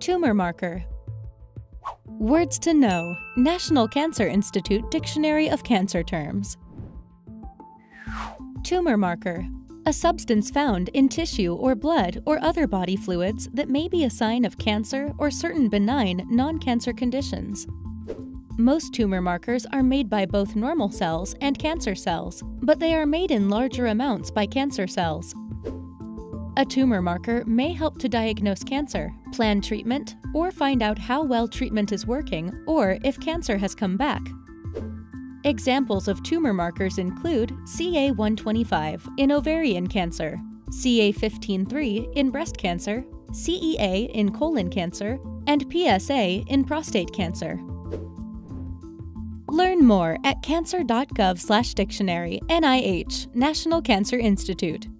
Tumor marker. Words to know, National Cancer Institute Dictionary of Cancer Terms. Tumor marker, a substance found in tissue or blood or other body fluids that may be a sign of cancer or certain benign, non-cancer conditions. Most tumor markers are made by both normal cells and cancer cells, but they are made in larger amounts by cancer cells. A tumor marker may help to diagnose cancer, plan treatment, or find out how well treatment is working or if cancer has come back. Examples of tumor markers include CA-125 in ovarian cancer, CA-15-3 in breast cancer, CEA in colon cancer, and PSA in prostate cancer. Learn more at cancer.gov/dictionary, NIH, National Cancer Institute.